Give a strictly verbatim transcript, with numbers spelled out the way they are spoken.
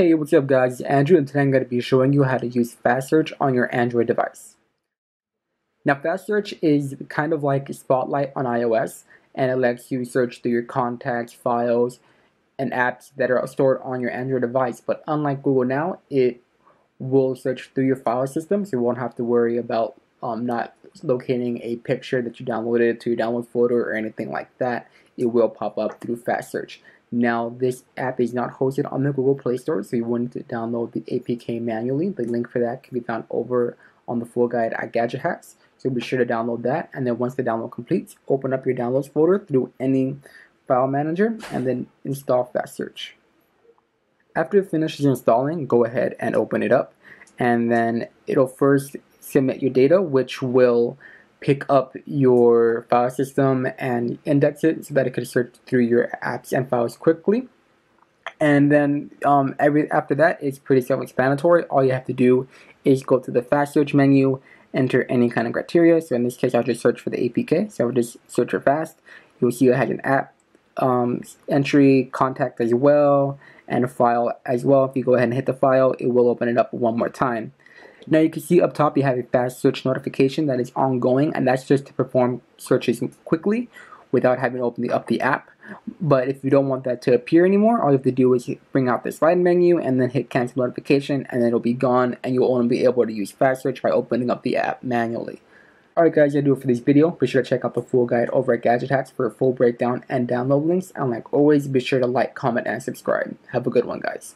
Hey, what's up guys, it's Andrew, and today I'm going to be showing you how to use Fast Search on your Android device. Now Fast Search is kind of like Spotlight on iOS, and it lets you search through your contacts, files, and apps that are stored on your Android device. But unlike Google Now, it will search through your file system, so you won't have to worry about um, not locating a picture that you downloaded to your download folder or anything like that. It will pop up through Fast Search. Now, this app is not hosted on the Google Play Store, so you want to download the A P K manually. The link for that can be found over on the full guide at Gadget Hacks, so be sure to download that. And then once the download completes, open up your downloads folder through any file manager and then install Fast Search. After it finishes installing, go ahead and open it up, and then it'll first submit your data, which will pick up your file system and index it so that it can search through your apps and files quickly. And then um, every after that, it's pretty self-explanatory. All you have to do is go to the Fast Search menu, enter any kind of criteria. So in this case, I'll just search for the A P K. So I'll just search for Fast. You'll see it has an app um, entry, contact as well, and a file as well. If you go ahead and hit the file, it will open it up one more time. Now you can see up top you have a Fast Search notification that is ongoing, and that's just to perform searches quickly without having to open up the app. But if you don't want that to appear anymore, all you have to do is bring out the slide menu and then hit cancel notification, and then it'll be gone, and you'll only be able to use Fast Search by opening up the app manually. Alright guys, that'll do it for this video. Be sure to check out the full guide over at Gadget Hacks for a full breakdown and download links. And like always, be sure to like, comment, and subscribe. Have a good one guys.